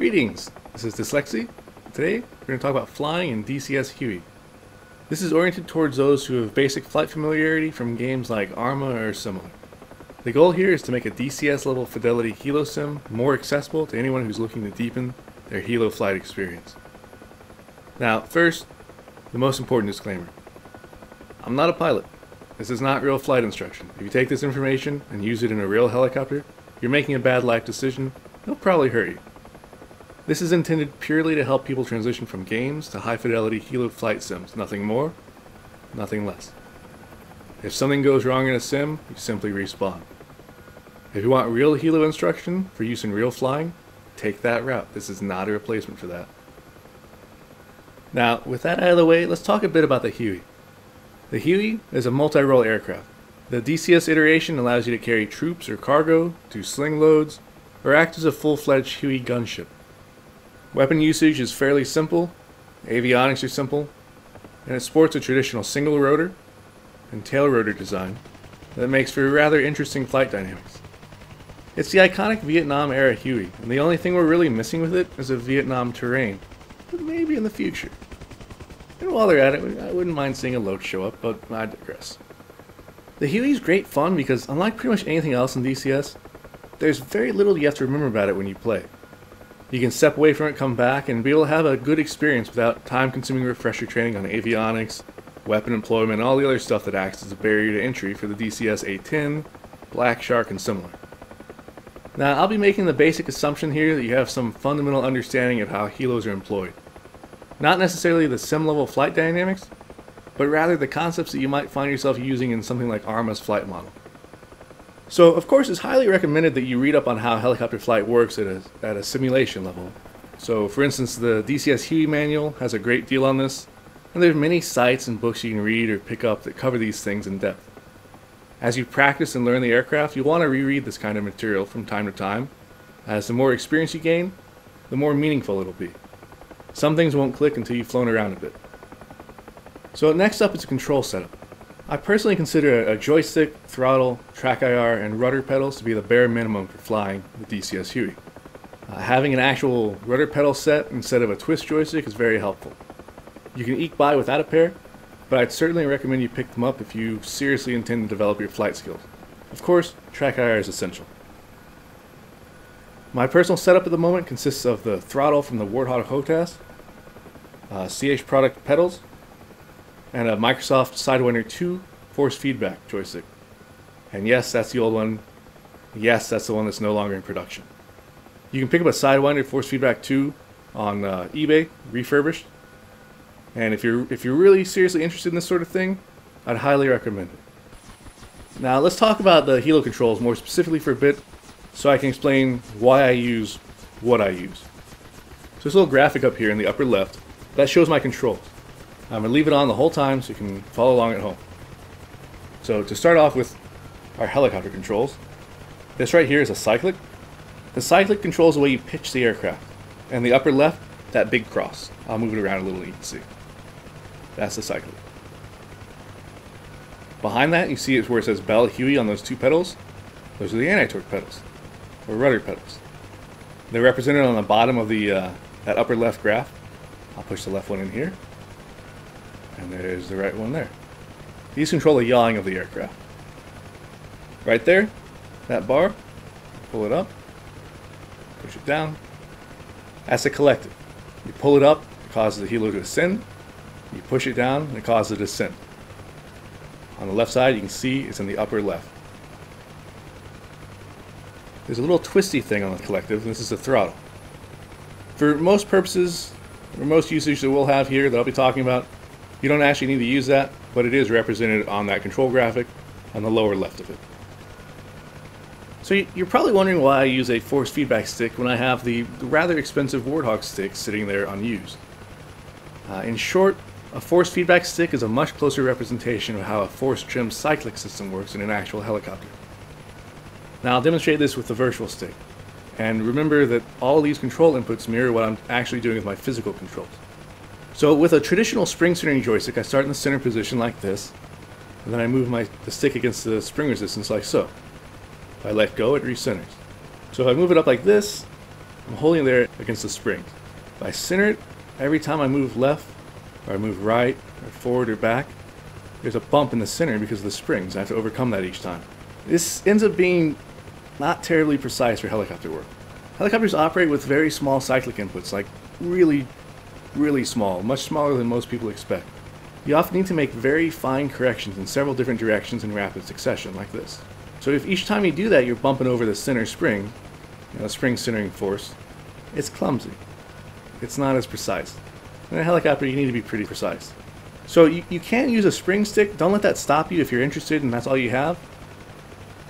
Greetings, this is dslyecxi. Today we're going to talk about flying in DCS Huey. This is oriented towards those who have basic flight familiarity from games like Arma or similar. The goal here is to make a DCS level fidelity helo sim more accessible to anyone who's looking to deepen their helo flight experience. Now first, the most important disclaimer. I'm not a pilot. This is not real flight instruction. If you take this information and use it in a real helicopter, you're making a bad life decision. It'll probably hurt you. This is intended purely to help people transition from games to high-fidelity helo flight sims, nothing more, nothing less. If something goes wrong in a sim, you simply respawn. If you want real helo instruction for use in real flying, take that route. This is not a replacement for that. Now, with that out of the way, let's talk a bit about the Huey. The Huey is a multi-role aircraft. The DCS iteration allows you to carry troops or cargo, do sling loads, or act as a full-fledged Huey gunship. Weapon usage is fairly simple, avionics are simple, and it sports a traditional single rotor and tail rotor design that makes for rather interesting flight dynamics. It's the iconic Vietnam era Huey, and the only thing we're really missing with it is a Vietnam terrain, but maybe in the future. And while they're at it, I wouldn't mind seeing a loach show up, but I digress. The Huey's great fun because, unlike pretty much anything else in DCS, there's very little you have to remember about it when you play. You can step away from it, come back, and be able to have a good experience without time-consuming refresher training on avionics, weapon employment, and all the other stuff that acts as a barrier to entry for the DCS A-10, Black Shark, and similar. Now, I'll be making the basic assumption here that you have some fundamental understanding of how helos are employed. Not necessarily the sim-level flight dynamics, but rather the concepts that you might find yourself using in something like Arma's flight model. So, of course, it's highly recommended that you read up on how helicopter flight works at a simulation level. So, for instance, the DCS Huey manual has a great deal on this, and there's many sites and books you can read or pick up that cover these things in depth. As you practice and learn the aircraft, you'll want to reread this kind of material from time to time, as the more experience you gain, the more meaningful it'll be. Some things won't click until you've flown around a bit. So, next up is a control setup. I personally consider a joystick, throttle, TrackIR, and rudder pedals to be the bare minimum for flying the DCS Huey. Having an actual rudder pedal set instead of a twist joystick is very helpful. You can eke by without a pair, but I'd certainly recommend you pick them up if you seriously intend to develop your flight skills. Of course, TrackIR is essential. My personal setup at the moment consists of the throttle from the Warthog HOTAS, CH product pedals, and a Microsoft Sidewinder 2 force feedback joystick. And yes, that's the old one. Yes, that's the one that's no longer in production. You can pick up a Sidewinder force feedback 2 on eBay, refurbished. And if you're really seriously interested in this sort of thing, I'd highly recommend it. Now let's talk about the helo controls more specifically for a bit, so I can explain why I use what I use. So this little graphic up here in the upper left, that shows my controls. I'm going to leave it on the whole time so you can follow along at home. So to start off with our helicopter controls, this right here is a cyclic. The cyclic controls the way you pitch the aircraft, and the upper left, that big cross. I'll move it around a little so you can see. That's the cyclic. Behind that, you see it's where it says Bell Huey on those two pedals. Those are the anti-torque pedals, or rudder pedals. They're represented on the bottom of the that upper left graph. I'll push the left one in here. And there's the right one there. These control the yawing of the aircraft. Right there, that bar, pull it up, push it down. That's a collective. You pull it up, it causes the helo to ascend. You push it down, and it causes a descent. On the left side, you can see it's in the upper left. There's a little twisty thing on the collective, and this is the throttle. For most purposes, for most usage that we'll have here that I'll be talking about, you don't actually need to use that, but it is represented on that control graphic on the lower left of it. So you're probably wondering why I use a force feedback stick when I have the rather expensive Warthog stick sitting there unused. In short, a force feedback stick is a much closer representation of how a force-trimmed cyclic system works in an actual helicopter. Now I'll demonstrate this with the virtual stick, and remember that all these control inputs mirror what I'm actually doing with my physical controls. So with a traditional spring centering joystick, I start in the center position like this, and then I move the stick against the spring resistance like so. If I let go, it recenters. So if I move it up like this, I'm holding there against the spring. If I center it, every time I move left, or I move right, or forward, or back, there's a bump in the center because of the springs. I have to overcome that each time. This ends up being not terribly precise for helicopter work. Helicopters operate with very small cyclic inputs, like really small, much smaller than most people expect. You often need to make very fine corrections in several different directions in rapid succession, like this. So if each time you do that, you're bumping over the center spring, the spring centering force, it's clumsy. It's not as precise. In a helicopter, you need to be pretty precise. So you can use a spring stick. Don't let that stop you if you're interested and that's all you have.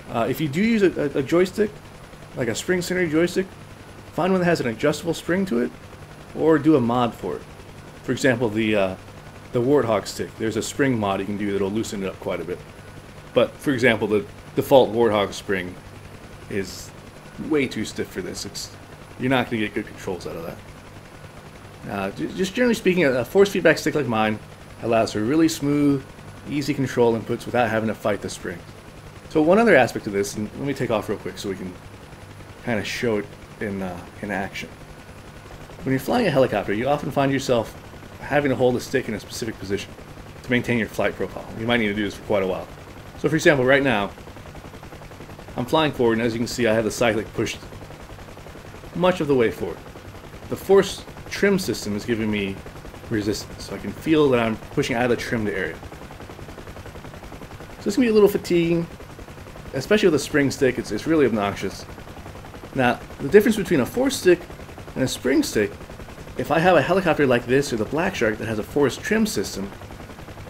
If you do use a joystick, like a spring center joystick, find one that has an adjustable spring to it, or do a mod for it. For example, the Warthog stick. There's a spring mod you can do that'll loosen it up quite a bit. But for example, the default Warthog spring is way too stiff for this. You're not going to get good controls out of that. Just generally speaking, a force feedback stick like mine allows for really smooth, easy control inputs without having to fight the spring. So one other aspect of this, and let me take off real quick so we can kind of show it in action. When you're flying a helicopter, you often find yourself having to hold a stick in a specific position to maintain your flight profile. You might need to do this for quite a while. So for example, right now, I'm flying forward, and as you can see, I have the cyclic pushed much of the way forward. The force trim system is giving me resistance, so I can feel that I'm pushing out of the trimmed area. So this can be a little fatiguing, especially with a spring stick. It's really obnoxious. Now, the difference between a force stick and a spring stick, if I have a helicopter like this or the Black Shark that has a force trim system,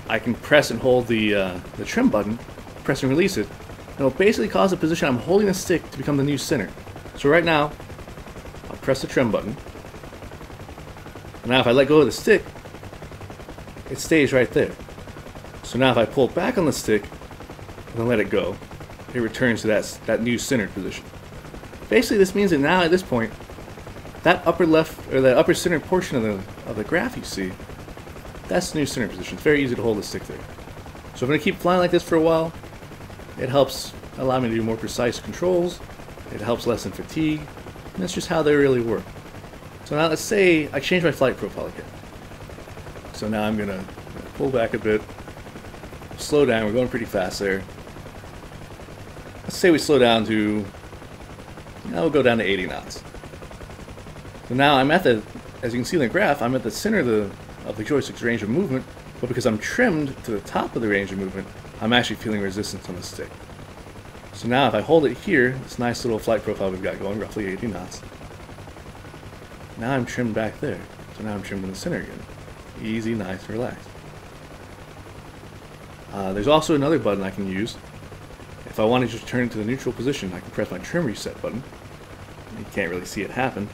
I can press and hold the trim button, press and release it, and it'll basically cause the position I'm holding the stick to become the new center. So right now, I'll press the trim button. Now if I let go of the stick, it stays right there. So now if I pull back on the stick and then let it go, it returns to that new centered position. Basically this means that now at this point, that upper left, or that upper centered portion of the graph you see, that's the new center position. It's very easy to hold the stick there. So if I'm going to keep flying like this for a while, it helps allow me to do more precise controls, it helps lessen fatigue, and that's just how they really work. So now let's say I change my flight profile again. So now I'm going to pull back a bit, slow down, we're going pretty fast there. Let's say we slow down to, now we'll go down to 80 knots. So now I'm at the, as you can see in the graph, I'm at the center of the joystick's range of movement, but because I'm trimmed to the top of the range of movement, I'm actually feeling resistance on the stick. So now if I hold it here, this nice little flight profile we've got going, roughly 80 knots. Now I'm trimmed back there. So now I'm trimmed in the center again. Easy, nice, relaxed. There's also another button I can use. If I want to just turn it to the neutral position, I can press my trim reset button. You can't really see it happen.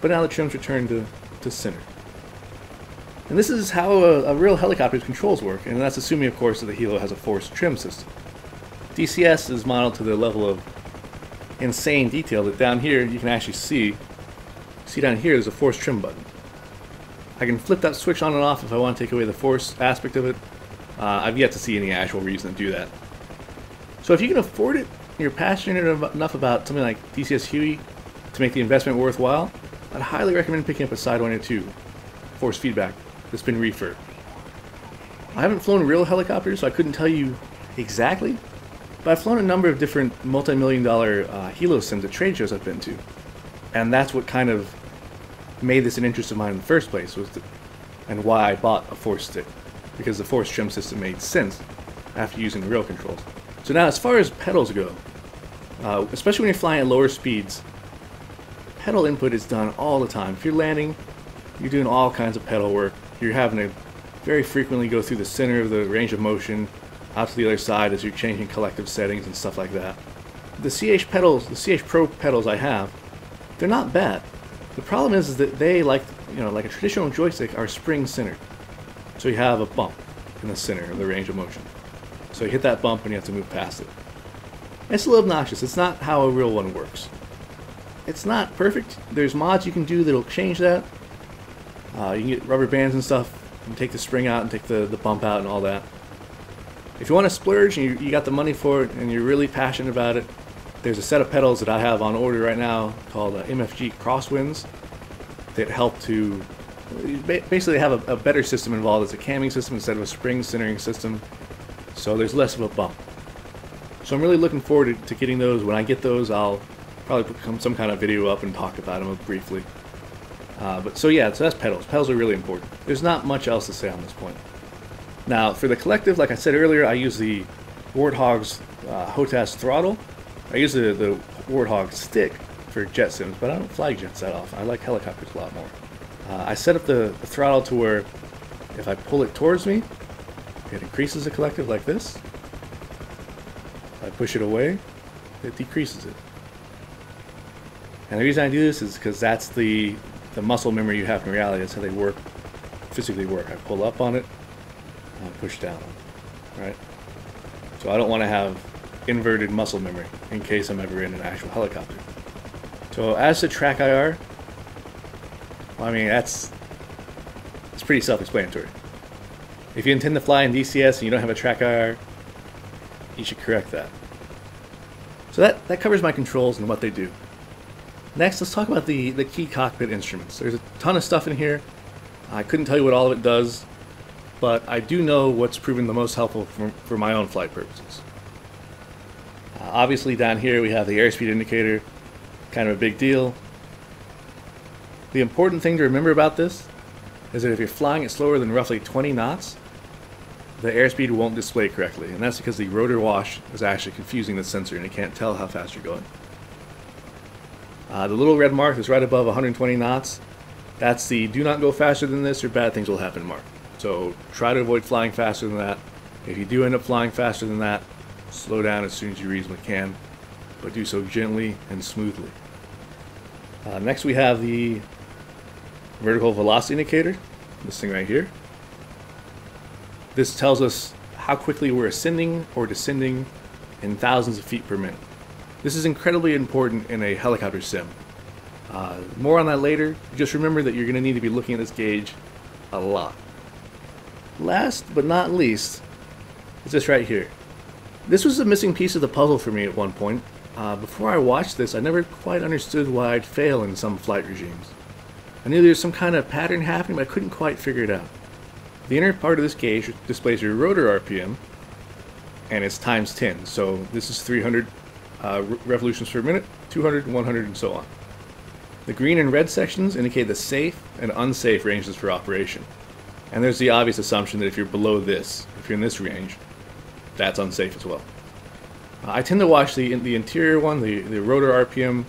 But now the trim's returned to center. And this is how a real helicopter's controls work, and that's assuming, of course, that the Helo has a force trim system. DCS is modeled to the level of insane detail that down here you can actually see. See down here, there's a force trim button. I can flip that switch on and off if I want to take away the force aspect of it. I've yet to see any actual reason to do that. So if you can afford it, and you're passionate enough about something like DCS Huey to make the investment worthwhile, I'd highly recommend picking up a Sidewinder 2 force feedback that's been refurbed. I haven't flown real helicopters, so I couldn't tell you exactly, but I've flown a number of different multi-million-dollar Helo sims at trade shows I've been to, and that's what kind of made this an interest of mine in the first place, and why I bought a force stick, because the force trim system made sense after using the rail controls. So now as far as pedals go, especially when you're flying at lower speeds, pedal input is done all the time. If you're landing, you're doing all kinds of pedal work. You're having to very frequently go through the center of the range of motion, out to the other side as you're changing collective settings and stuff like that. The CH pedals, the CH Pro pedals I have, they're not bad. The problem is that they, like a traditional joystick, are spring-centered. So you have a bump in the center of the range of motion. So you hit that bump and you have to move past it. It's a little obnoxious. It's not how a real one works. It's not perfect. There's mods you can do that'll change that. You can get rubber bands and stuff and take the spring out and take the bump out and all that. If you want to splurge and you got the money for it and you're really passionate about it, There's a set of pedals that I have on order right now called MFG Crosswinds that help to basically have a better system involved. It's a camming system instead of a spring centering system, so there's less of a bump. So I'm really looking forward to getting those. When I get those, I'll probably put some kind of video up and talk about them briefly. So that's pedals. Pedals are really important. There's not much else to say on this point. Now, for the collective, like I said earlier, I use the Warthog's HOTAS throttle. I use the Warthog stick for jet sims, but I don't fly jets that often. I like helicopters a lot more. I set up the throttle to where if I pull it towards me, it increases the collective like this. If I push it away, it decreases it. And the reason I do this is because that's the muscle memory you have in reality. That's how they work, physically work. I pull up on it, I push down on it, right? So I don't want to have inverted muscle memory in case I'm ever in an actual helicopter. So as to TrackIR, I mean, it's pretty self-explanatory. If you intend to fly in DCS and you don't have a TrackIR, you should correct that. So that covers my controls and what they do. Next, let's talk about the key cockpit instruments. There's a ton of stuff in here. I couldn't tell you what all of it does, but I do know what's proven the most helpful for my own flight purposes. Obviously down here we have the airspeed indicator, kind of a big deal. The important thing to remember about this is that if you're flying it slower than roughly 20 knots, the airspeed won't display correctly, and that's because the rotor wash is actually confusing the sensor and it can't tell how fast you're going. The little red mark that's right above 120 knots, that's the do not go faster than this or bad things will happen mark. So try to avoid flying faster than that. If you do end up flying faster than that, slow down as soon as you reasonably can, but do so gently and smoothly. Next we have the vertical velocity indicator, this thing right here. This tells us how quickly we're ascending or descending in thousands of feet per minute. This is incredibly important in a helicopter sim. More on that later. Just remember that you're going to need to be looking at this gauge a lot. Last but not least is this right here. This was a missing piece of the puzzle for me at one point. Before I watched this, I never quite understood why I'd fail in some flight regimes. I knew there was some kind of pattern happening, but I couldn't quite figure it out. The inner part of this gauge displays your rotor RPM, and it's times 10. So this is 300 revolutions per minute, 200, 100, and so on. The green and red sections indicate the safe and unsafe ranges for operation. And there's the obvious assumption that if you're below this, if you're in this range, that's unsafe as well. I tend to watch the interior one, the rotor RPM,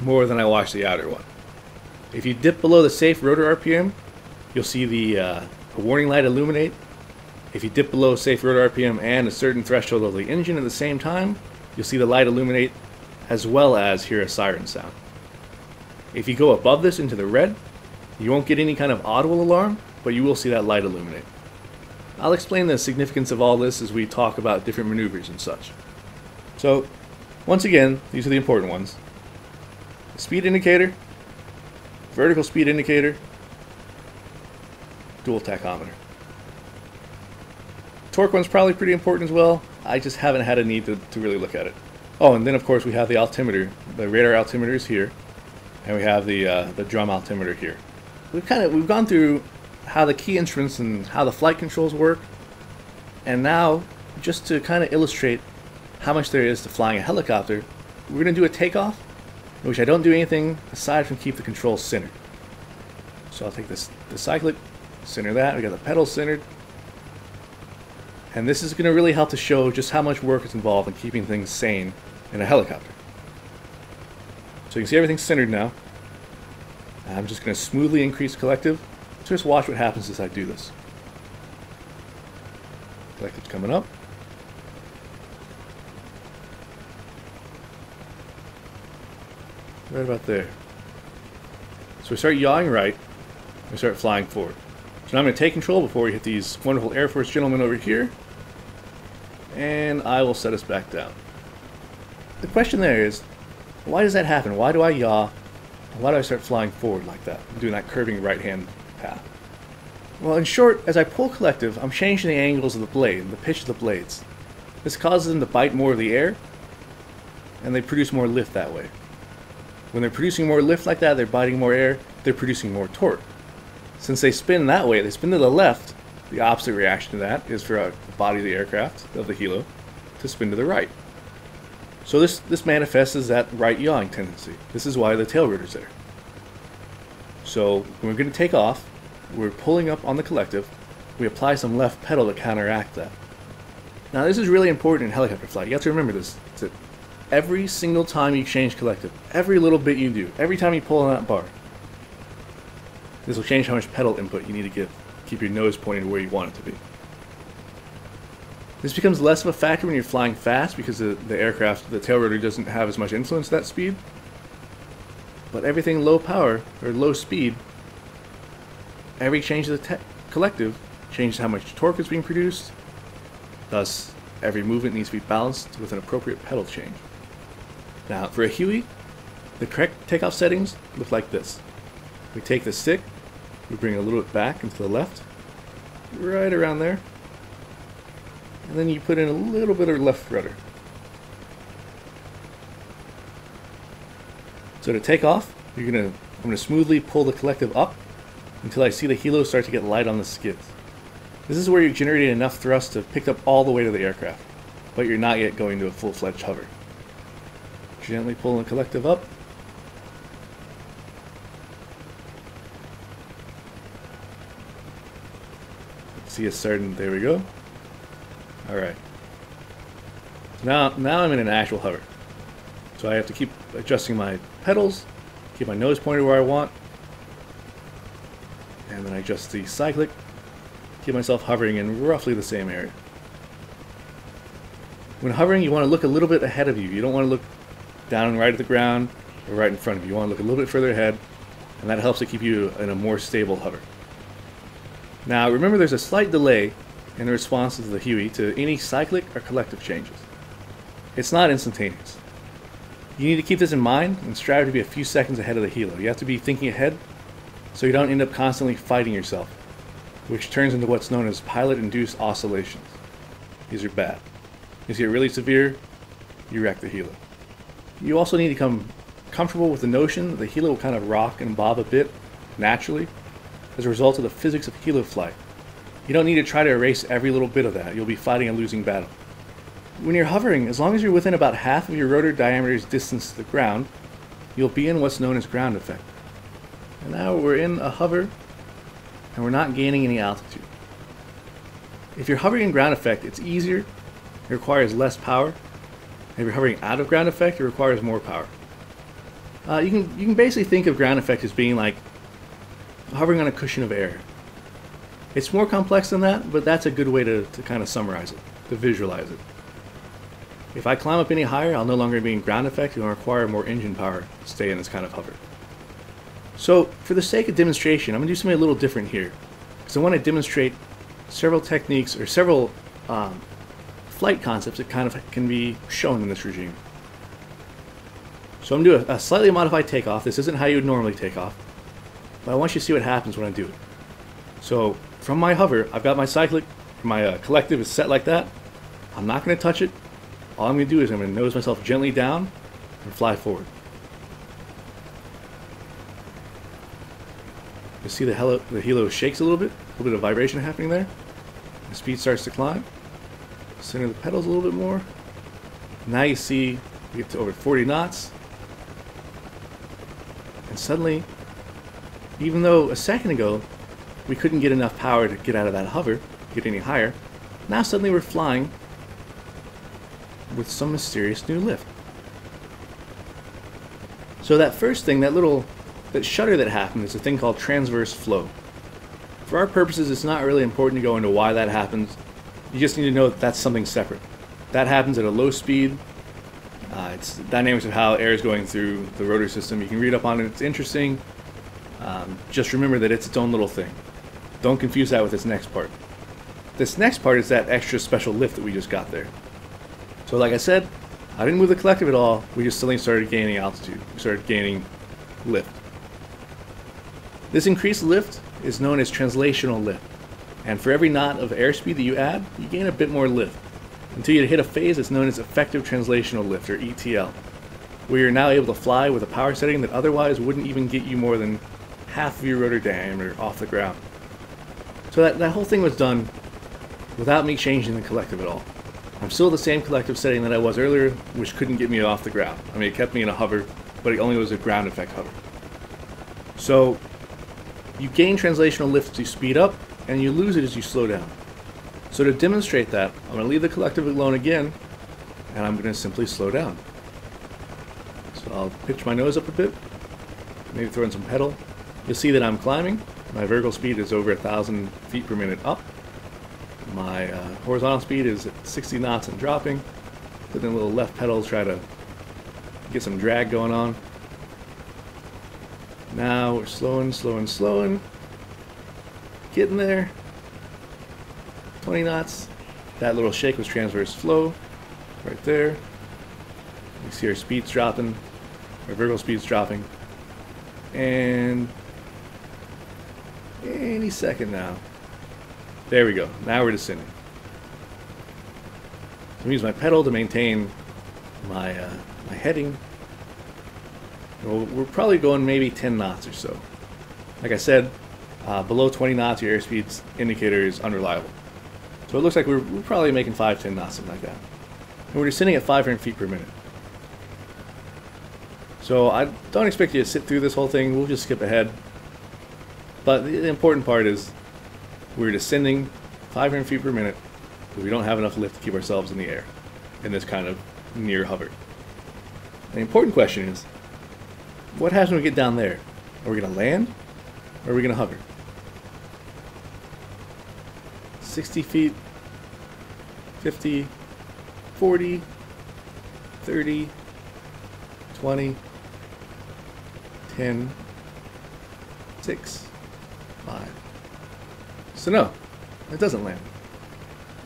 more than I watch the outer one. If you dip below the safe rotor RPM, you'll see the warning light illuminate. If you dip below safe rotor RPM and a certain threshold of the engine at the same time, you'll see the light illuminate as well as hear a siren sound. If you go above this into the red, you won't get any kind of audible alarm, but you will see that light illuminate. I'll explain the significance of all this as we talk about different maneuvers and such. So, once again, these are the important ones. The speed indicator, vertical speed indicator, dual tachometer. Torque one's probably pretty important as well. I just haven't had a need to really look at it. Oh, and then of course we have the altimeter. The radar altimeter is here, and we have the drum altimeter here. We've gone through how the key instruments and how the flight controls work, and now just to kind of illustrate how much there is to flying a helicopter, we're going to do a takeoff, in which I don't do anything aside from keep the controls centered. So I'll take the cyclic, center that. We got the pedals centered, and this is going to really help to show just how much work is involved in keeping things sane in a helicopter. So you can see everything's centered now. I'm just going to smoothly increase collective. So just watch what happens as I do this. Collective's coming up. Right about there. So we start yawing right, we start flying forward. So now I'm going to take control before we hit these wonderful Air Force gentlemen over here, and I will set us back down. The question there is, why does that happen? Why do I yaw? Why do I start flying forward like that? I'm doing that curving right hand path. Well, in short, as I pull collective, I'm changing the angles of the blade, the pitch of the blades. This causes them to bite more of the air, and they produce more lift that way. When they're producing more lift like that, they're biting more air, they're producing more torque. Since they spin that way, they spin to the left, the opposite reaction to that is for the body of the aircraft, of the helo, to spin to the right. So this manifests as that right yawing tendency. This is why the tail rudder's there. So when we're going to take off, we're pulling up on the collective, we apply some left pedal to counteract that. Now this is really important in helicopter flight. You have to remember this. That every single time you change collective, every little bit you do, every time you pull on that bar, this will change how much pedal input you need to give. Keep your nose pointed where you want it to be. This becomes less of a factor when you're flying fast because the aircraft, the tail rotor doesn't have as much influence at that speed. But everything low power, or low speed, every change to the collective changes how much torque is being produced, thus every movement needs to be balanced with an appropriate pedal change. Now for a Huey, the correct takeoff settings look like this. We take the stick, we bring it a little bit back and to the left, right around there, and then you put in a little bit of left rudder. So to take off, I'm gonna smoothly pull the collective up until I see the helo start to get light on the skids. This is where you're generating enough thrust to pick up all the weight of the aircraft, but you're not yet going to a full-fledged hover. Gently pulling the collective up. Let's see it starting, there we go. Alright. So now I'm in an actual hover. So I have to keep adjusting my pedals, keep my nose pointed where I want, and then I adjust the cyclic, keep myself hovering in roughly the same area. When hovering, you want to look a little bit ahead of you. You don't want to look down and right at the ground or right in front of you. You want to look a little bit further ahead, and that helps to keep you in a more stable hover. Now remember, there's a slight delay in the response of the Huey to any cyclic or collective changes. It's not instantaneous. You need to keep this in mind and strive to be a few seconds ahead of the helo. You have to be thinking ahead so you don't end up constantly fighting yourself, which turns into what's known as pilot-induced oscillations. These are bad. These get really severe, you wreck the helo. You also need to become comfortable with the notion that the helo will kind of rock and bob a bit naturally as a result of the physics of helo flight. You don't need to try to erase every little bit of that. You'll be fighting a losing battle. When you're hovering, as long as you're within about half of your rotor diameter's distance to the ground, you'll be in what's known as ground effect. And now we're in a hover, and we're not gaining any altitude. If you're hovering in ground effect, it's easier, it requires less power. If you're hovering out of ground effect, it requires more power. You can basically think of ground effect as being like hovering on a cushion of air. It's more complex than that, but that's a good way to kind of summarize it, to visualize it. If I climb up any higher, I'll no longer be in ground effect and I'll require more engine power to stay in this kind of hover. So, for the sake of demonstration, I'm going to do something a little different here, because I want to demonstrate several techniques, or several flight concepts that kind of can be shown in this regime. So I'm going to do a slightly modified takeoff. This isn't how you would normally take off, but I want you to see what happens when I do it. So, from my hover, I've got my cyclic, my collective is set like that. I'm not going to touch it. All I'm going to do is I'm going to nose myself gently down and fly forward. You see the helo shakes a little bit of vibration happening there. The speed starts to climb. Center the pedals a little bit more. Now you see we get to over 40 knots. And suddenly, even though a second ago we couldn't get enough power to get out of that hover, get any higher, now suddenly we're flying with some mysterious new lift. So that first thing, that shudder that happened, is a thing called transverse flow. For our purposes, it's not really important to go into why that happens. You just need to know that that's something separate. That happens at a low speed. It's dynamics of how air is going through the rotor system. You can read up on it. It's interesting. Just remember that it's its own little thing. Don't confuse that with this next part. This next part is that extra special lift that we just got there. So like I said, I didn't move the collective at all. We just suddenly started gaining altitude. We started gaining lift. This increased lift is known as translational lift, and for every knot of airspeed that you add, you gain a bit more lift, until you hit a phase that's known as effective translational lift, or ETL. where you're now able to fly with a power setting that otherwise wouldn't even get you more than half of your rotor diameter off the ground. So that whole thing was done without me changing the collective at all. I'm still the same collective setting that I was earlier, which couldn't get me off the ground. I mean, it kept me in a hover, but it only was a ground effect hover. So you gain translational lift as you speed up, and you lose it as you slow down. So to demonstrate that, I'm going to leave the collective alone again, and I'm going to simply slow down. So I'll pitch my nose up a bit, maybe throw in some pedal. You'll see that I'm climbing. My vertical speed is over 1,000 feet per minute up. My horizontal speed is at 60 knots and dropping. Put in a little left pedal to try to get some drag going on. Now we're slowing, slowing, slowing. Getting there. 20 knots. That little shake was transverse flow right there. You see our speed's dropping, our vertical speed's dropping. And any second now. There we go. Now we're descending. I'm going to use my pedal to maintain my, my heading. Well, we're probably going maybe 10 knots or so. Like I said, below 20 knots, your airspeed indicator is unreliable. So it looks like we're probably making 5, 10 knots, something like that. And we're descending at 500 feet per minute. So I don't expect you to sit through this whole thing. We'll just skip ahead. But the important part is we're descending 500 feet per minute because we don't have enough lift to keep ourselves in the air in this kind of near hover. The important question is, what happens when we get down there? Are we going to land or are we going to hover? 60 feet, 50, 40, 30, 20, 10, 6, 5. So no, it doesn't land.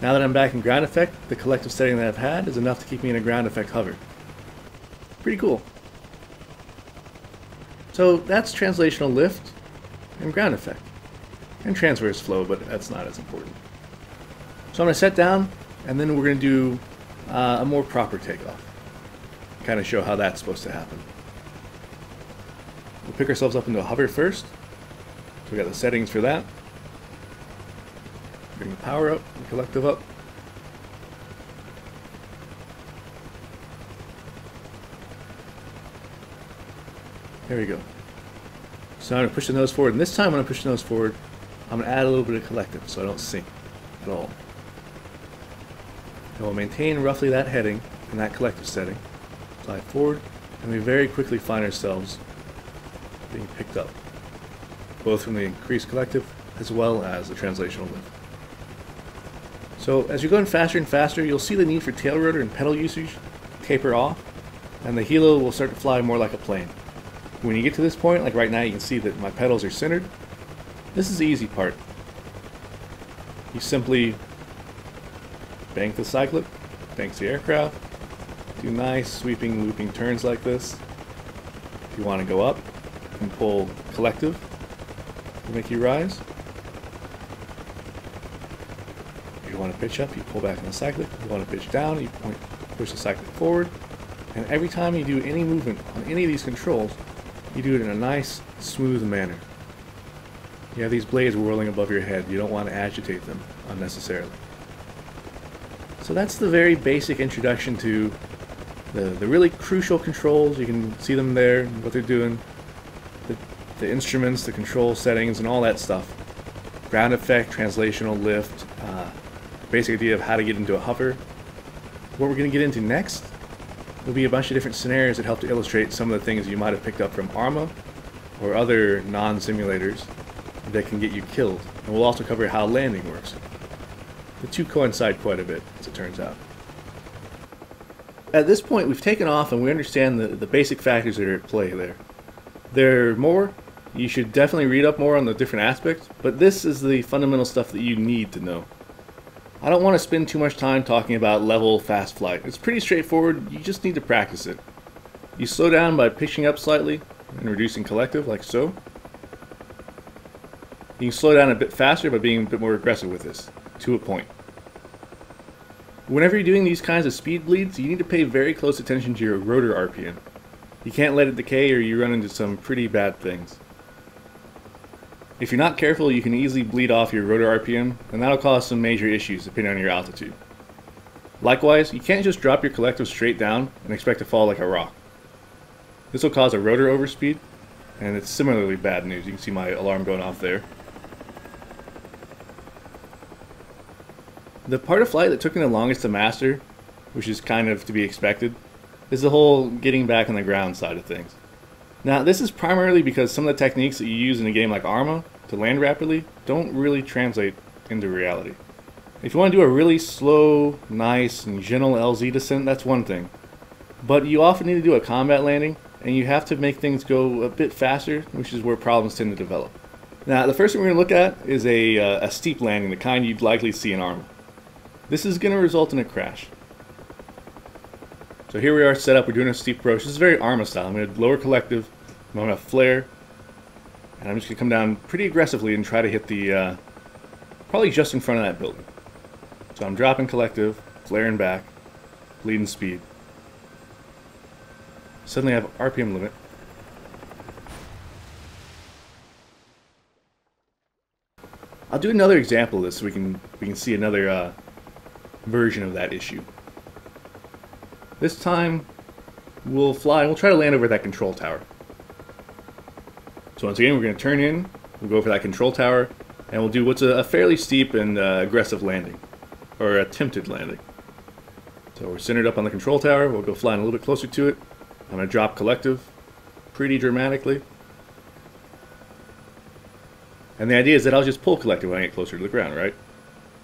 Now that I'm back in ground effect, the collective setting that I've had is enough to keep me in a ground effect hover. Pretty cool. So that's translational lift and ground effect. And transverse flow, but that's not as important. So I'm going to set down, and then we're going to do a more proper takeoff. Kind of show how that's supposed to happen. We'll pick ourselves up into a hover first. So we got the settings for that. Bring the power up, the collective up. There we go. So now I'm going to push the nose forward, and this time when I push the nose forward, I'm going to add a little bit of collective so I don't sink at all. And we'll maintain roughly that heading and that collective setting. Fly forward, and we very quickly find ourselves being picked up, both from the increased collective as well as the translational lift. So as you're going faster and faster, you'll see the need for tail rotor and pedal usage taper off, and the helo will start to fly more like a plane. When you get to this point, like right now, you can see that my pedals are centered. This is the easy part. You simply bank the cyclop, bank the aircraft, do nice sweeping, looping turns like this. If you want to go up, you can pull collective to make you rise. If you want to pitch up, you pull back on the cyclop. If you want to pitch down, you push the cyclop forward. And every time you do any movement on any of these controls, you do it in a nice, smooth manner. You have these blades whirling above your head. You don't want to agitate them unnecessarily. So that's the very basic introduction to the really crucial controls. You can see them there, what they're doing, the instruments, the control settings, and all that stuff. Ground effect, translational lift, basic idea of how to get into a hover. What we're going to get into next will be a bunch of different scenarios that help to illustrate some of the things you might have picked up from Arma or other non-simulators that can get you killed. And we'll also cover how landing works. The two coincide quite a bit, as it turns out. At this point, we've taken off and we understand the basic factors that are at play there. There are more. You should definitely read up more on the different aspects, but this is the fundamental stuff that you need to know. I don't want to spend too much time talking about level fast flight. It's pretty straightforward, you just need to practice it. You slow down by pitching up slightly and reducing collective, like so. You can slow down a bit faster by being a bit more aggressive with this, to a point. Whenever you're doing these kinds of speed bleeds, you need to pay very close attention to your rotor RPM. You can't let it decay or you run into some pretty bad things. If you're not careful, you can easily bleed off your rotor RPM, and that'll cause some major issues depending on your altitude. Likewise, you can't just drop your collective straight down and expect to fall like a rock. This will cause a rotor overspeed, and it's similarly bad news. You can see my alarm going off there. The part of flight that took me the longest to master, which is kind of to be expected, is the whole getting back on the ground side of things. Now, this is primarily because some of the techniques that you use in a game like Arma to land rapidly don't really translate into reality. If you want to do a really slow, nice, and gentle LZ descent, that's one thing. But you often need to do a combat landing, and you have to make things go a bit faster, which is where problems tend to develop. Now, the first thing we're going to look at is a steep landing, the kind you'd likely see in Arma. This is going to result in a crash. So here we are set up, we're doing a steep approach. This is very Arma style. I'm going to lower collective, I'm going to flare, and I'm just going to come down pretty aggressively and try to hit the, probably just in front of that building. So I'm dropping collective, flaring back, bleeding speed. Suddenly I have RPM limit. I'll do another example of this so we can see another version of that issue. This time we'll fly and we'll try to land over that control tower. So once again we're going to turn in, we'll go for that control tower, and we'll do what's a fairly steep and aggressive landing. Or attempted landing. So we're centered up on the control tower, we'll go flying a little bit closer to it. I'm going to drop collective pretty dramatically. And the idea is that I'll just pull collective when I get closer to the ground, right?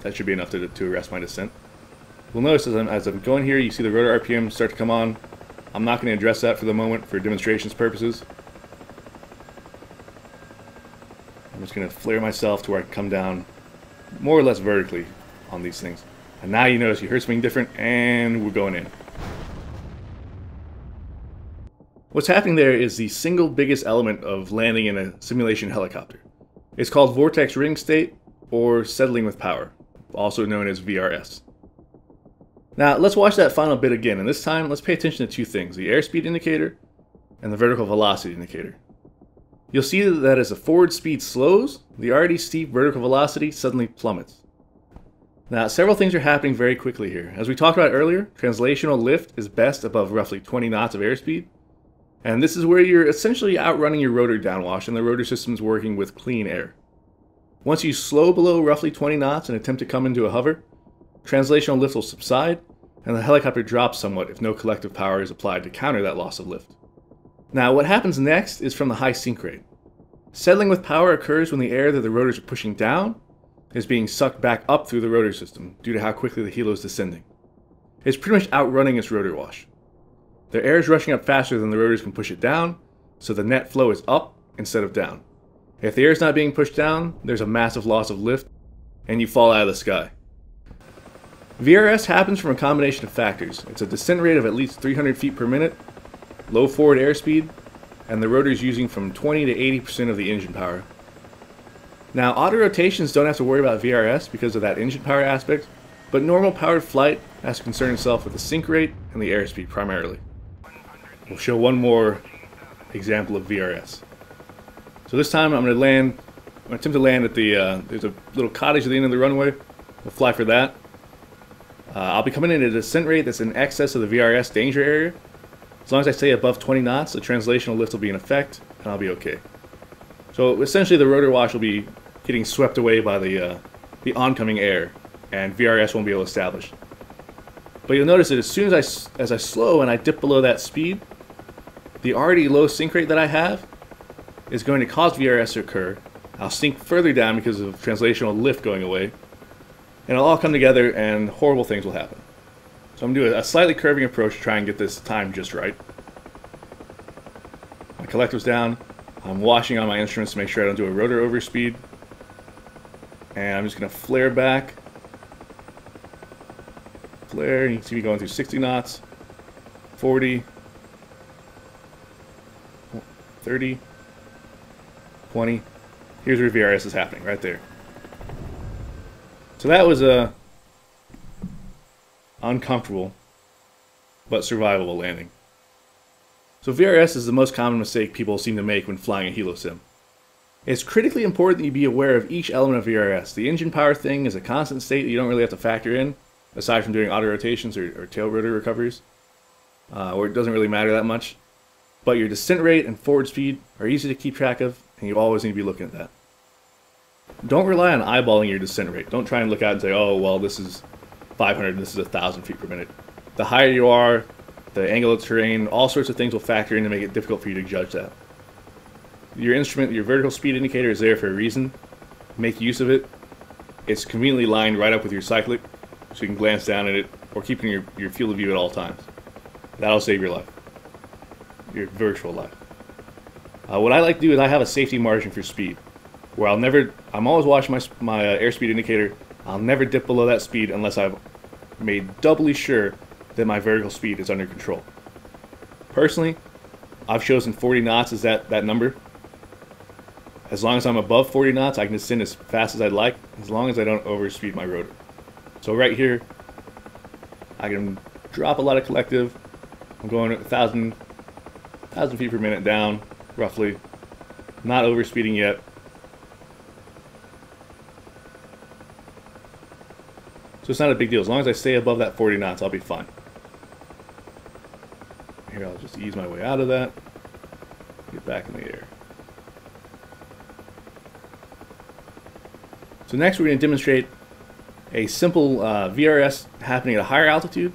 That should be enough to arrest my descent. We'll notice as I'm going here, you see the rotor RPM start to come on. I'm not going to address that for the moment for demonstrations purposes. I'm just going to flare myself to where I can come down more or less vertically on these things. And now you notice you heard something different, and we're going in. What's happening there is the single biggest element of landing in a simulation helicopter. It's called vortex ring state, or settling with power, also known as VRS. Now let's watch that final bit again, and this time let's pay attention to two things, the airspeed indicator and the vertical velocity indicator. You'll see that as the forward speed slows, the already steep vertical velocity suddenly plummets. Now, several things are happening very quickly here. As we talked about earlier, translational lift is best above roughly 20 knots of airspeed. And this is where you're essentially outrunning your rotor downwash and the rotor system's working with clean air. Once you slow below roughly 20 knots and attempt to come into a hover, translational lift will subside and the helicopter drops somewhat if no collective power is applied to counter that loss of lift. Now, what happens next is from the high sink rate. Settling with power occurs when the air that the rotors are pushing down is being sucked back up through the rotor system due to how quickly the helo is descending. It's pretty much outrunning its rotor wash. The air is rushing up faster than the rotors can push it down, so the net flow is up instead of down. If the air is not being pushed down, there's a massive loss of lift, and you fall out of the sky. VRS happens from a combination of factors. It's a descent rate of at least 300 feet per minute, low forward airspeed, and the rotors using from 20 to 80% of the engine power. Now, auto rotations don't have to worry about VRS because of that engine power aspect, but normal powered flight has to concern itself with the sink rate and the airspeed primarily. We'll show one more example of VRS. So this time I'm going to land, I'm going to attempt to land at the, there's a little cottage at the end of the runway. We'll fly for that. I'll be coming in at a descent rate that's in excess of the VRS danger area. As long as I stay above 20 knots, the translational lift will be in effect and I'll be okay. So essentially the rotor wash will be getting swept away by the oncoming air, and VRS won't be able to establish. But you'll notice that as soon as I slow and I dip below that speed, the already low sink rate that I have is going to cause VRS to occur. I'll sink further down because of translational lift going away, and it'll all come together and horrible things will happen. So I'm going to do a slightly curving approach to try and get this time just right. My collective's down. I'm watching on my instruments to make sure I don't do a rotor overspeed. And I'm just going to flare back. Flare, and you can see me going through 60 knots, 40, 30, 20. Here's where VRS is happening, right there. So that was a uncomfortable but survivable landing. So VRS is the most common mistake people seem to make when flying a helosim. It's critically important that you be aware of each element of VRS. The engine power thing is a constant state that you don't really have to factor in, aside from doing auto rotations or tail rotor recoveries, or it doesn't really matter that much. But your descent rate and forward speed are easy to keep track of, and you always need to be looking at that. Don't rely on eyeballing your descent rate. Don't try and look out and say, oh, well, this is 500 and this is 1,000 feet per minute. The higher you are, the angle of the terrain, all sorts of things will factor in to make it difficult for you to judge that. Your instrument, your vertical speed indicator is there for a reason. Make use of it. It's conveniently lined right up with your cyclic, so you can glance down at it, or keeping your field of view at all times. That'll save your life. Your virtual life. What I like to do is I have a safety margin for speed, where I'll never, I'm always watching my airspeed indicator. I'll never dip below that speed unless I've made doubly sure that my vertical speed is under control. Personally, I've chosen 40 knots as that number. As long as I'm above 40 knots, I can descend as fast as I'd like, as long as I don't overspeed my rotor. So right here, I can drop a lot of collective. I'm going at 1,000 feet per minute down, roughly. Not overspeeding yet. So it's not a big deal. As long as I stay above that 40 knots, I'll be fine. Here, I'll just ease my way out of that. Get back in the air. So next we're going to demonstrate a simple VRS happening at a higher altitude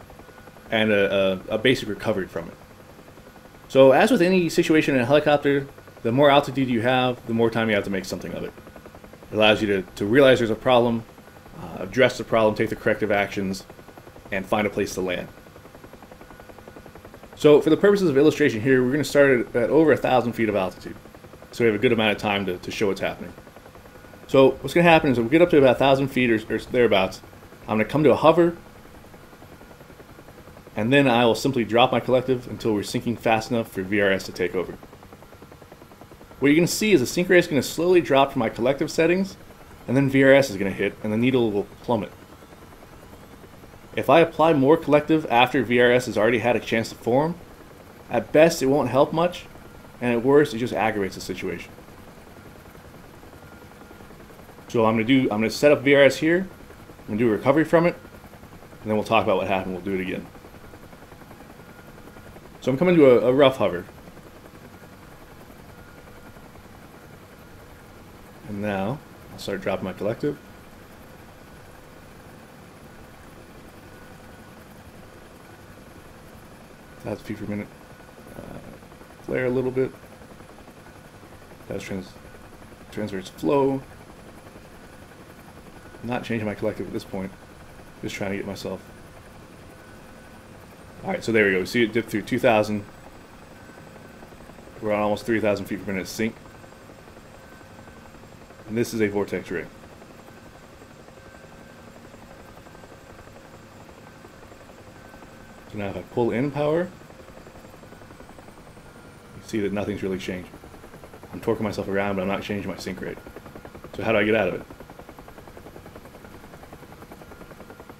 and a basic recovery from it. So as with any situation in a helicopter, the more altitude you have, the more time you have to make something of it. It allows you to realize there's a problem, address the problem, take the corrective actions, and find a place to land. So for the purposes of illustration here, we're going to start at over 1,000 feet of altitude. So we have a good amount of time to show what's happening. So what's going to happen is when we get up to about 1,000 feet or thereabouts, I'm going to come to a hover, and then I will simply drop my collective until we're sinking fast enough for VRS to take over. What you're going to see is the sink rate is going to slowly drop from my collective settings, and then VRS is going to hit, and the needle will plummet. If I apply more collective after VRS has already had a chance to form, at best it won't help much, and at worst it just aggravates the situation. So I'm gonna set up VRS here, I'm gonna do a recovery from it, and then we'll talk about what happened. We'll do it again. So I'm coming to a rough hover. And now I'll start dropping my collective. That's a few per minute. Flare a little bit. That's transverse flow. Not changing my collective at this point. Just trying to get myself. Alright, so there we go. We see it dip through 2,000. We're on almost 3,000 feet per minute sink. And this is a vortex ring. So now if I pull in power, you see that nothing's really changed. I'm torquing myself around, but I'm not changing my sink rate. So how do I get out of it?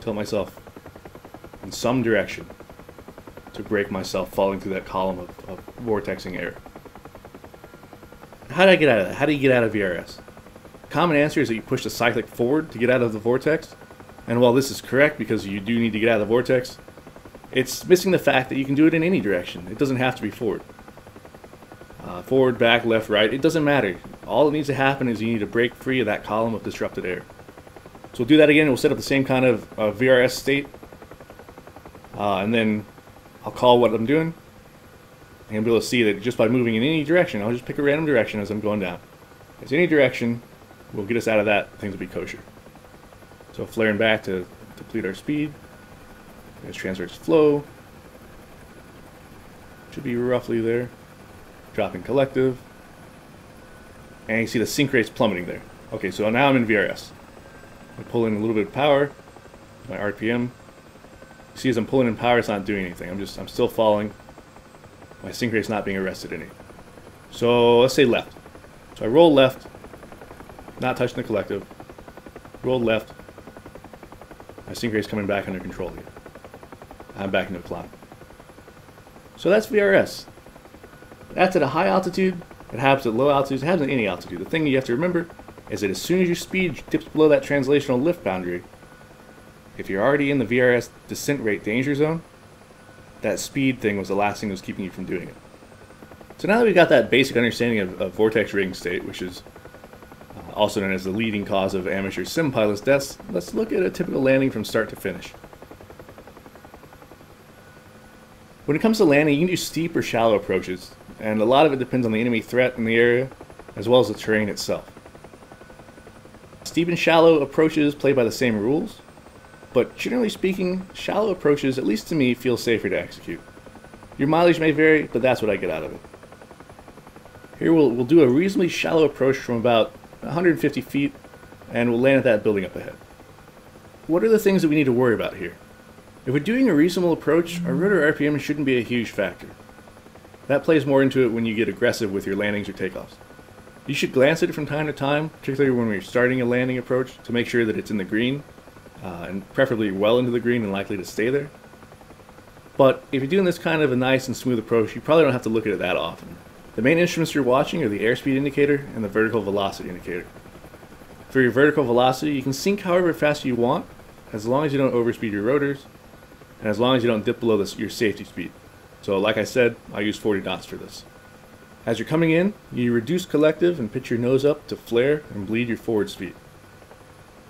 Tilt myself in some direction to break myself falling through that column of vortexing air. How do I get out of that? How do you get out of VRS? Common answer is that you push the cyclic forward to get out of the vortex. And while this is correct because you do need to get out of the vortex, it's missing the fact that you can do it in any direction. It doesn't have to be forward. Forward, back, left, right, it doesn't matter. All that needs to happen is you need to break free of that column of disrupted air. So we'll do that again, we'll set up the same kind of VRS state, and then I'll call what I'm doing, and you'll be able to see that just by moving in any direction, I'll just pick a random direction as I'm going down. If it's any direction, will get us out of that, things will be kosher. So flaring back to deplete our speed, there's transverse flow, should be roughly there, dropping collective, and you see the sink rate's plummeting there. Okay, so now I'm in VRS. I pull in a little bit of power, my RPM. You see as I'm pulling in power, it's not doing anything. I'm still falling. My sink rate's not being arrested any. So let's say left. So I roll left, not touching the collective. Roll left. My sink rate's coming back under control here. I'm back into a climb. So that's VRS. That's at a high altitude. It happens at low altitudes. It happens at any altitude. The thing you have to remember is that as soon as your speed dips below that translational lift boundary, if you're already in the VRS descent rate danger zone, that speed thing was the last thing that was keeping you from doing it. So now that we've got that basic understanding of vortex rigging state, which is also known as the leading cause of amateur sim pilots' deaths, let's look at a typical landing from start to finish. When it comes to landing, you can do steep or shallow approaches, and a lot of it depends on the enemy threat in the area, as well as the terrain itself. Steep and shallow approaches play by the same rules, but generally speaking, shallow approaches, at least to me, feel safer to execute. Your mileage may vary, but that's what I get out of it. Here we'll do a reasonably shallow approach from about 150 feet, and we'll land at that building up ahead. What are the things that we need to worry about here? If we're doing a reasonable approach, our rotor RPM shouldn't be a huge factor. That plays more into it when you get aggressive with your landings or takeoffs. You should glance at it from time to time, particularly when we're starting a landing approach, to make sure that it's in the green, and preferably well into the green and likely to stay there. But if you're doing this kind of a nice and smooth approach, you probably don't have to look at it that often. The main instruments you're watching are the airspeed indicator and the vertical velocity indicator. For your vertical velocity, you can sink however fast you want, as long as you don't overspeed your rotors, and as long as you don't dip below your safety speed. So like I said, I use 40 knots for this. As you're coming in, you reduce collective and pitch your nose up to flare and bleed your forward speed.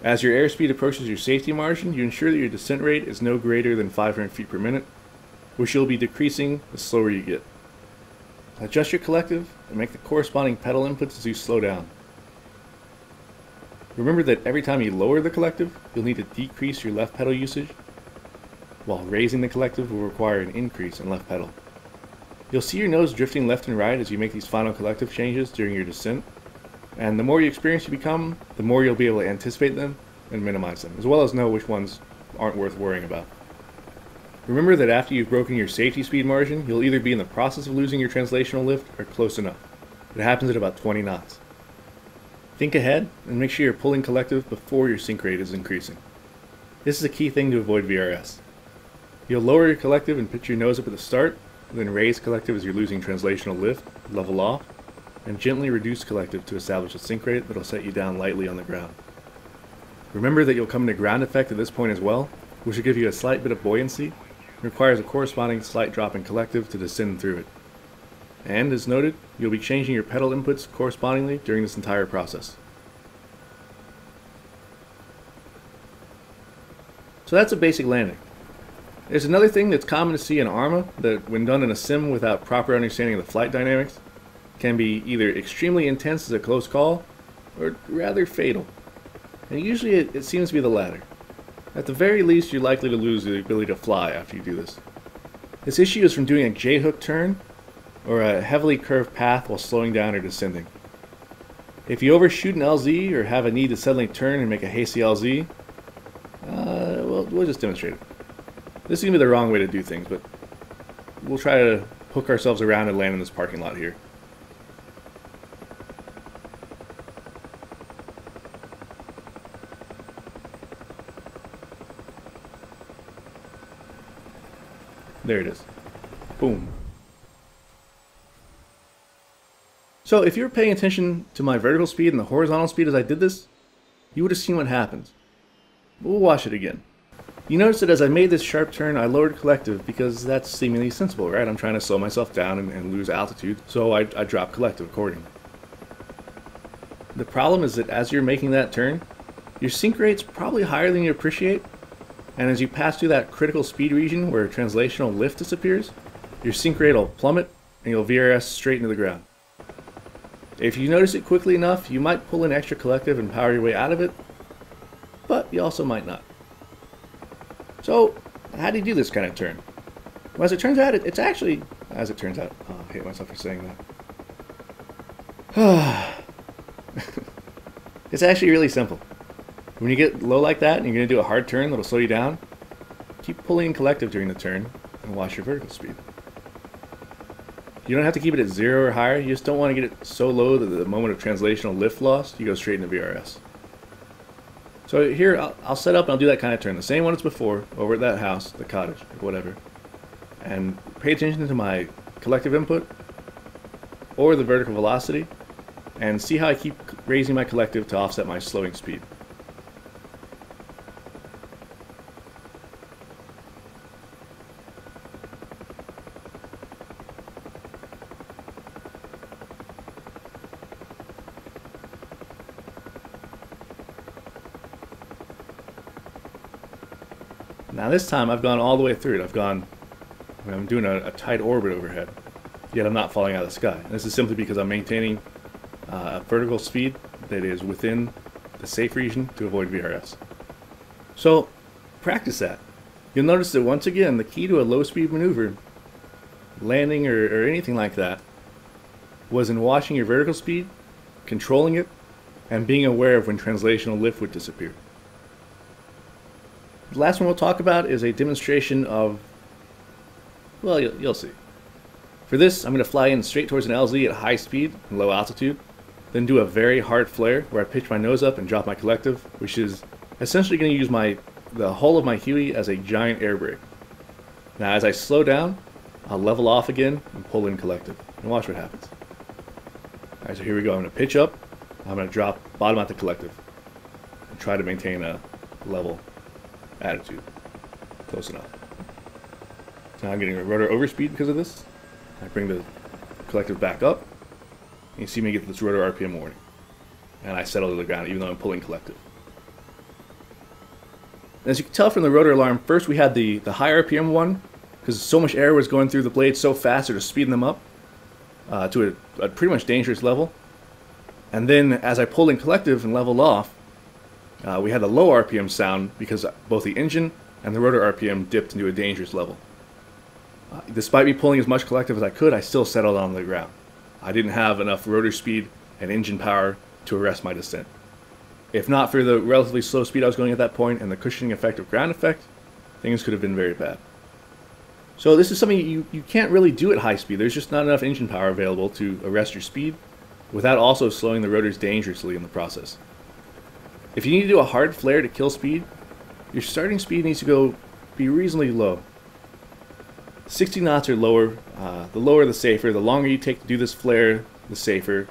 As your airspeed approaches your safety margin, you ensure that your descent rate is no greater than 500 feet per minute, which you'll be decreasing the slower you get. Adjust your collective and make the corresponding pedal inputs as you slow down. Remember that every time you lower the collective, you'll need to decrease your left pedal usage, while raising the collective will require an increase in left pedal. You'll see your nose drifting left and right as you make these final collective changes during your descent, and the more experienced you become, the more you'll be able to anticipate them and minimize them, as well as know which ones aren't worth worrying about. Remember that after you've broken your safety speed margin, you'll either be in the process of losing your translational lift or close enough. It happens at about 20 knots. Think ahead and make sure you're pulling collective before your sink rate is increasing. This is a key thing to avoid VRS. You'll lower your collective and pitch your nose up at the start, then raise collective as you're losing translational lift, level off, and gently reduce collective to establish a sink rate that'll set you down lightly on the ground. Remember that you'll come into ground effect at this point as well, which will give you a slight bit of buoyancy. Requires a corresponding slight drop in collective to descend through it. And, as noted, you'll be changing your pedal inputs correspondingly during this entire process. So that's a basic landing. There's another thing that's common to see in Arma that, when done in a sim without proper understanding of the flight dynamics, can be either extremely intense as a close call, or rather fatal. And usually it seems to be the latter. At the very least, you're likely to lose the ability to fly after you do this. This issue is from doing a J-hook turn or a heavily curved path while slowing down or descending. If you overshoot an LZ or have a need to suddenly turn and make a hasty LZ, we'll just demonstrate it. This is going to be the wrong way to do things, but we'll try to hook ourselves around and land in this parking lot here. There it is. Boom. So if you were paying attention to my vertical speed and the horizontal speed as I did this, you would have seen what happens. We'll watch it again. You notice that as I made this sharp turn, I lowered collective because that's seemingly sensible, right? I'm trying to slow myself down and lose altitude, so I drop collective accordingly. The problem is that as you're making that turn, your sink rate's probably higher than you appreciate, and as you pass through that critical speed region where translational lift disappears, your sink rate will plummet and you'll VRS straight into the ground. If you notice it quickly enough, you might pull in extra collective and power your way out of it, but you also might not. So, how do you do this kind of turn? Well, as it turns out, oh, I hate myself for saying that. It's actually really simple. When you get low like that and you're going to do a hard turn that'll slow you down, keep pulling in collective during the turn and watch your vertical speed. You don't have to keep it at zero or higher, you just don't want to get it so low that at the moment of translational lift loss, you go straight into VRS. So here, I'll set up and I'll do that kind of turn, the same one as before, over at that house, the cottage, or whatever. And pay attention to my collective input or the vertical velocity, and see how I keep raising my collective to offset my slowing speed. Now this time I've gone all the way through it. I'm doing a tight orbit overhead, yet I'm not falling out of the sky. And this is simply because I'm maintaining a vertical speed that is within the safe region to avoid VRS. So practice that. You'll notice that once again the key to a low speed maneuver, landing or anything like that, was in watching your vertical speed, controlling it, and being aware of when translational lift would disappear. The last one we'll talk about is a demonstration of, well, you'll see. For this, I'm going to fly in straight towards an LZ at high speed and low altitude, then do a very hard flare where I pitch my nose up and drop my collective, which is essentially going to use the hull of my Huey as a giant air brake. Now as I slow down, I'll level off again and pull in collective, and watch what happens. Alright, so here we go. I'm going to pitch up, I'm going to drop bottom out the collective, and try to maintain a level attitude. Close enough. Now I'm getting a rotor overspeed because of this. I bring the collective back up, and you see me get this rotor RPM warning. And I settle to the ground even though I'm pulling collective. And as you can tell from the rotor alarm, first we had the high RPM one, because so much air was going through the blades so fast it was speeding them up to a pretty much dangerous level. And then as I pulled in collective and leveled off, we had a low RPM sound because both the engine and the rotor RPM dipped into a dangerous level. Despite me pulling as much collective as I could, I still settled on the ground. I didn't have enough rotor speed and engine power to arrest my descent. If not for the relatively slow speed I was going at that point and the cushioning effect of ground effect, things could have been very bad. So this is something you can't really do at high speed. There's just not enough engine power available to arrest your speed without also slowing the rotors dangerously in the process. If you need to do a hard flare to kill speed, your starting speed needs to be reasonably low. 60 knots or lower. The lower the safer. The longer you take to do this flare, the safer.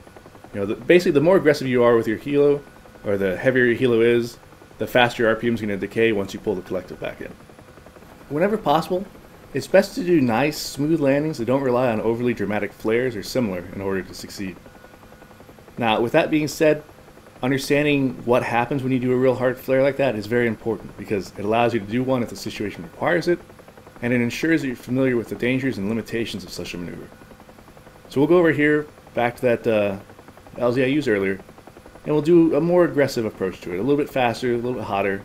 You know, basically the more aggressive you are with your helo, or the heavier your helo is, the faster your RPM is going to decay once you pull the collective back in. Whenever possible, it's best to do nice, smooth landings that don't rely on overly dramatic flares or similar in order to succeed. Now, with that being said, understanding what happens when you do a real hard flare like that is very important, because it allows you to do one if the situation requires it, and it ensures that you're familiar with the dangers and limitations of such a maneuver. So we'll go over here, back to that LZ I used earlier, and we'll do a more aggressive approach to it, a little bit faster, a little bit hotter,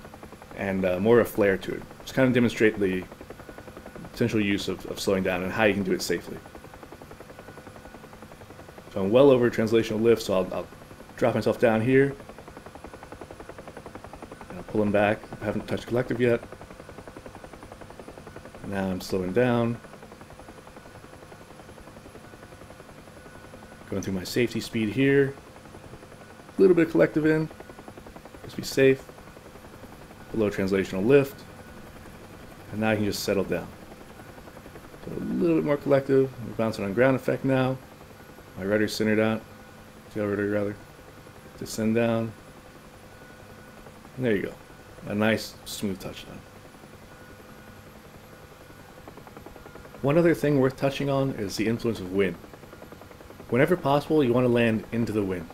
and more of a flare to it. Just kind of demonstrate the potential use of slowing down and how you can do it safely. So I'm well over translational lift, so I'll drop myself down here, and I'll pull him back. I haven't touched collective yet. Now I'm slowing down, going through my safety speed here, a little bit of collective in, just be safe, below translational lift, and now I can just settle down. So a little bit more collective, we're bouncing on ground effect now, my rudder's centered out, tail rudder rather, descend down, and there you go, a nice smooth touchdown. One other thing worth touching on is the influence of wind. Whenever possible, you want to land into the wind.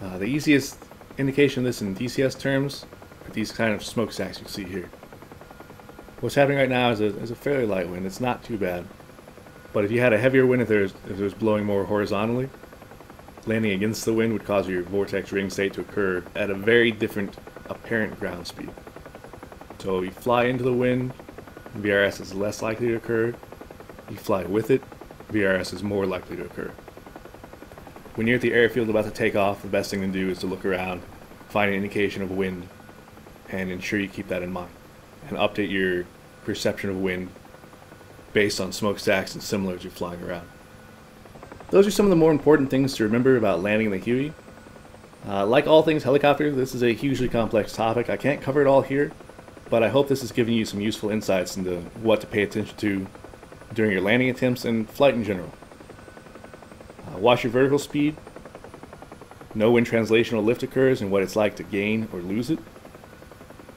The easiest indication of this in DCS terms are these kind of smokestacks you see here. What's happening right now is a fairly light wind. It's not too bad. But if you had a heavier wind, if there was blowing more horizontally, landing against the wind would cause your vortex ring state to occur at a very different apparent ground speed. So you fly into the wind, VRS is less likely to occur. You fly with it, VRS is more likely to occur. When you're at the airfield about to take off, the best thing to do is to look around, find an indication of wind, and ensure you keep that in mind, and update your perception of wind based on smokestacks and similar as you're flying around. Those are some of the more important things to remember about landing in the Huey. Like all things helicopter, this is a hugely complex topic. I can't cover it all here, but I hope this is giving you some useful insights into what to pay attention to during your landing attempts and flight in general. Watch your vertical speed. Know when translational lift occurs and what it's like to gain or lose it.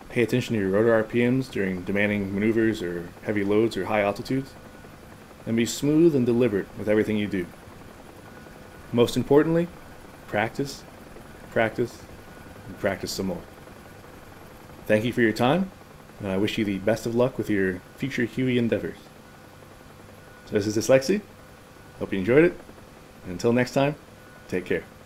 Pay attention to your rotor RPMs during demanding maneuvers or heavy loads or high altitudes. And be smooth and deliberate with everything you do. Most importantly, practice, practice, and practice some more. Thank you for your time, and I wish you the best of luck with your future Huey endeavors. So this is dslyecxi. Hope you enjoyed it, and until next time, take care.